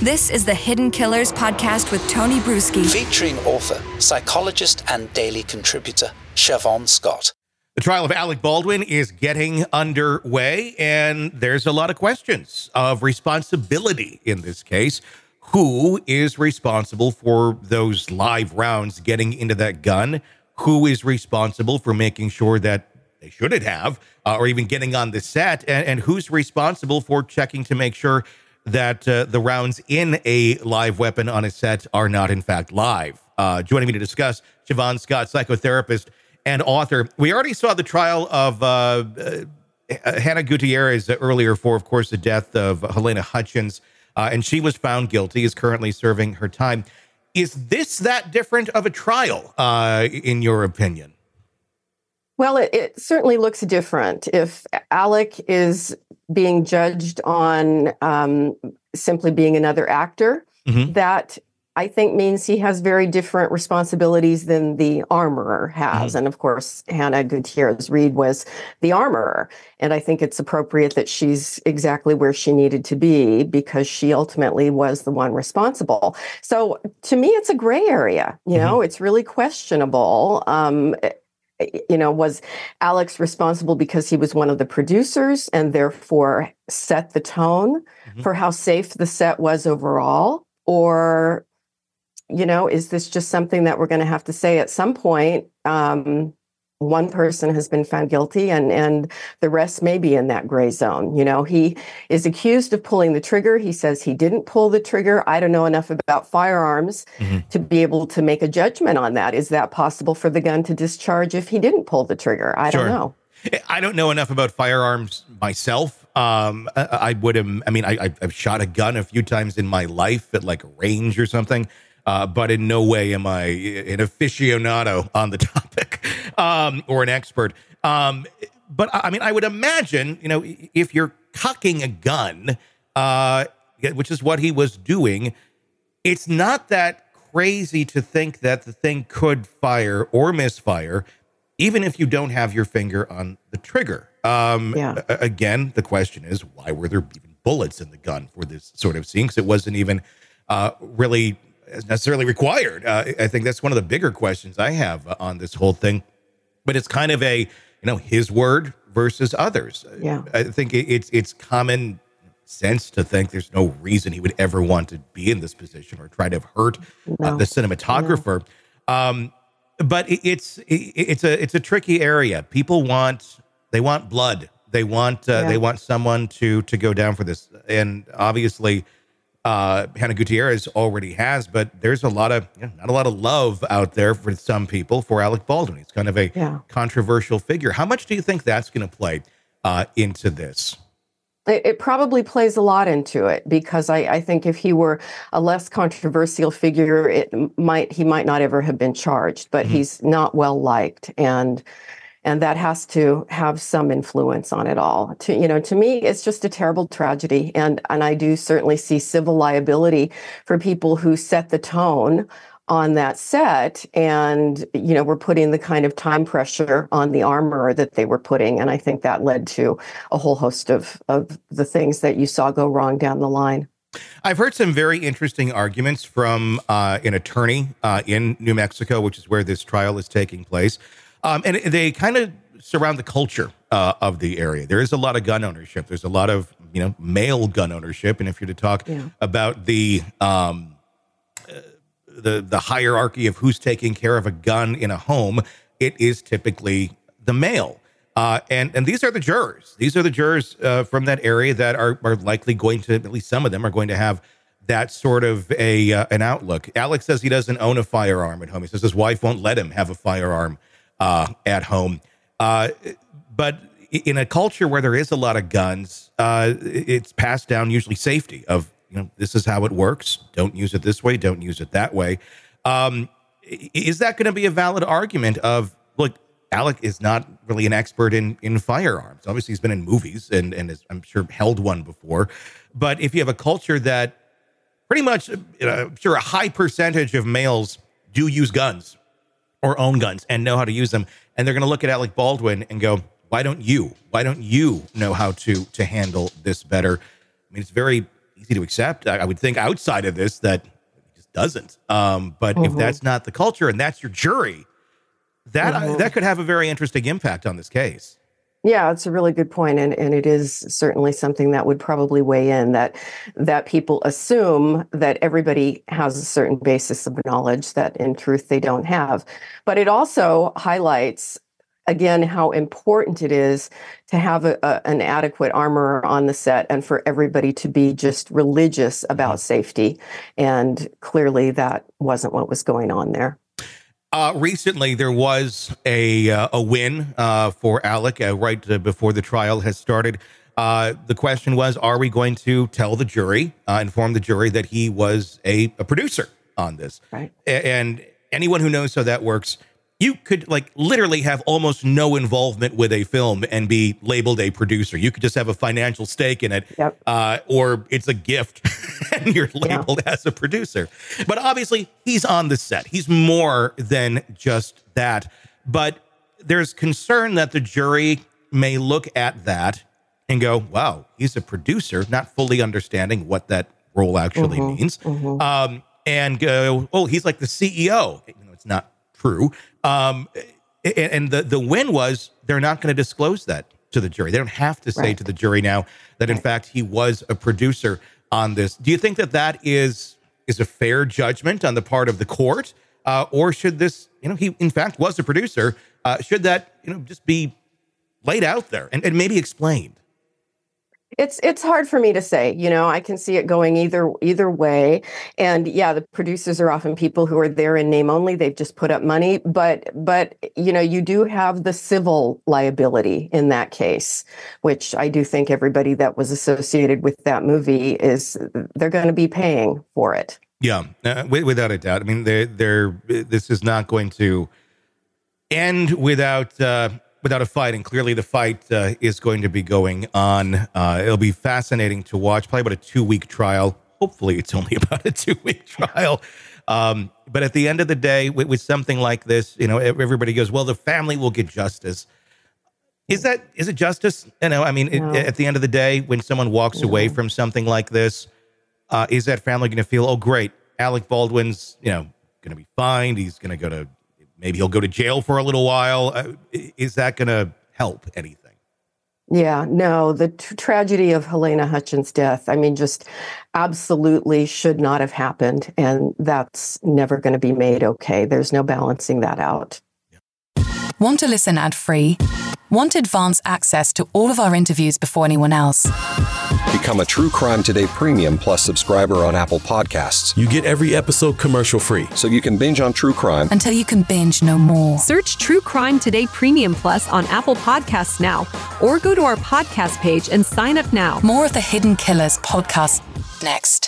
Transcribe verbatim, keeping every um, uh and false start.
This is the Hidden Killers podcast with Tony Brueski. Featuring author, psychologist, and daily contributor, Shavaun Scott. The trial of Alec Baldwin is getting underway, and there's a lot of questions of responsibility in this case. Who is responsible for those live rounds getting into that gun? Who is responsible for making sure that they shouldn't have, uh, or even getting on the set? And, and who's responsible for checking to make sure that uh, the rounds in a live weapon on a set are not, in fact, live? Uh, joining me to discuss, Shavaun Scott, psychotherapist and author. We already saw the trial of uh, uh, Hannah Gutierrez earlier for, of course, the death of Halyna Hutchins, uh, and she was found guilty, is currently serving her time. Is this that different of a trial, uh, in your opinion? Well, it, it certainly looks different. If Alec is being judged on um, simply being another actor, mm-hmm. that I think means he has very different responsibilities than the armorer has. Mm-hmm. And of course, Hannah Gutierrez-Reed was the armorer. And I think it's appropriate that she's exactly where she needed to be because she ultimately was the one responsible. So to me, it's a gray area. You mm-hmm. know, it's really questionable. Um, You know, was Alec responsible because he was one of the producers and therefore set the tone mm-hmm. for how safe the set was overall? Or, you know, is this just something that we're going to have to say at some point? Um, one person has been found guilty and, and the rest may be in that gray zone. You know, he is accused of pulling the trigger. He says he didn't pull the trigger. I don't know enough about firearms mm-hmm. to be able to make a judgment on that. Is that possible for the gun to discharge if he didn't pull the trigger? I sure. don't know. I don't know enough about firearms myself. Um, I, I would have, I mean, I, I've shot a gun a few times in my life at like a range or something. Uh, but in no way am I an aficionado on the topic um, or an expert. Um, but I mean, I would imagine, you know, if you're cocking a gun, uh, which is what he was doing, it's not that crazy to think that the thing could fire or misfire, even if you don't have your finger on the trigger. Um, yeah. Again, the question is, why were there even bullets in the gun for this sort of scene? Because it wasn't even uh, really... necessarily required. Uh, I think that's one of the bigger questions I have on this whole thing. But it's kind of a, you know, his word versus others. Yeah. I think it's it's common sense to think there's no reason he would ever want to be in this position or try to hurt no. uh, the cinematographer. No. Um, but it's it's a it's a tricky area. People want they want blood. They want uh, yeah. they want someone to to go down for this. And obviously. Uh, Hannah Gutierrez already has, but there's a lot of, you know, not a lot of love out there for some people for Alec Baldwin. He's kind of a yeah. controversial figure. How much do you think that's going to play uh, into this? It, it probably plays a lot into it because I, I think if he were a less controversial figure, it might he might not ever have been charged, but mm-hmm. he's not well liked. And And that has to have some influence on it all. To, you know, to me, it's just a terrible tragedy. And, and I do certainly see civil liability for people who set the tone on that set and, you know, were putting the kind of time pressure on the armorer that they were putting. And I think that led to a whole host of, of the things that you saw go wrong down the line. I've heard some very interesting arguments from uh, an attorney uh, in New Mexico, which is where this trial is taking place. Um, and they kind of surround the culture uh, of the area. There is a lot of gun ownership. There's a lot of, you know, male gun ownership. And if you're to talk yeah. about the, um, uh, the the hierarchy of who's taking care of a gun in a home, it is typically the male. Uh, and, and these are the jurors. These are the jurors uh, from that area that are, are likely going to, at least some of them are going to have that sort of a uh, an outlook. Alec says he doesn't own a firearm at home. He says his wife won't let him have a firearm Uh, at home. Uh, but in a culture where there is a lot of guns, uh, it's passed down usually safety of, you know, this is how it works. Don't use it this way. Don't use it that way. Um, is that going to be a valid argument of, look, Alec is not really an expert in, in firearms. Obviously, he's been in movies and, and is, I'm sure, held one before. But if you have a culture that pretty much, you know, I'm sure a high percentage of males do use guns, or own guns and know how to use them. And they're going to look at Alec Baldwin and go, why don't you? Why don't you know how to to handle this better? I mean, it's very easy to accept. I, I would think outside of this that it just doesn't. Um, but mm-hmm. if that's not the culture and that's your jury, that mm-hmm. I, that could have a very interesting impact on this case. Yeah, it's a really good point. And, and it is certainly something that would probably weigh in, that that people assume that everybody has a certain basis of knowledge that in truth they don't have. But it also highlights, again, how important it is to have a, a, an adequate armorer on the set and for everybody to be just religious about safety. And clearly that wasn't what was going on there. Uh, recently, there was a uh, a win uh, for Alec uh, right uh, before the trial has started. Uh, the question was, are we going to tell the jury, uh, inform the jury that he was a, a producer on this? Right. A and anyone who knows how that works, you could like literally have almost no involvement with a film and be labeled a producer. You could just have a financial stake in it, yep. uh, or it's a gift. And you're labeled yeah. as a producer. But obviously, he's on the set. He's more than just that. But there's concern that the jury may look at that and go, wow, he's a producer, not fully understanding what that role actually mm-hmm, means. Mm-hmm. Um, and go, oh, he's like the C E O. You know, it's not true. Um, and and the, the win was they're not going to disclose that to the jury. They don't have to say right. to the jury now that, in right. fact, he was a producer on this. Do you think that that is is a fair judgment on the part of the court, uh, or should this, you know, he in fact was a producer? Uh, should that, you know, just be laid out there and, and maybe explained? It's it's hard for me to say. You know, I can see it going either either way. And yeah, the producers are often people who are there in name only. They've just put up money. But but you know, you do have the civil liability in that case, which I do think everybody that was associated with that movie is they're going to be paying for it. Yeah, uh, without a doubt. I mean, they're they're this is not going to end without. Uh, without a fight, and clearly the fight uh, is going to be going on. Uh, it'll be fascinating to watch, probably about a two-week trial. Hopefully it's only about a two-week trial. Um, but at the end of the day, with, with something like this, you know, everybody goes, well, the family will get justice. Is that, is it justice? You know, I mean, no. it, at the end of the day, when someone walks no. away from something like this, uh, is that family going to feel, oh, great, Alec Baldwin's, you know, going to be fined, he's going to go to maybe he'll go to jail for a little while. Is that going to help anything? Yeah, no, the t tragedy of Halyna Hutchins' death, I mean, just absolutely should not have happened. And that's never going to be made okay. There's no balancing that out. Yeah. Want to listen ad-free? Want advanced access to all of our interviews before anyone else? Become a True Crime Today Premium Plus subscriber on Apple Podcasts. You get every episode commercial-free, so you can binge on true crime until you can binge no more. Search True Crime Today Premium Plus on Apple Podcasts now, or go to our podcast page and sign up now. More of the Hidden Killers podcast next.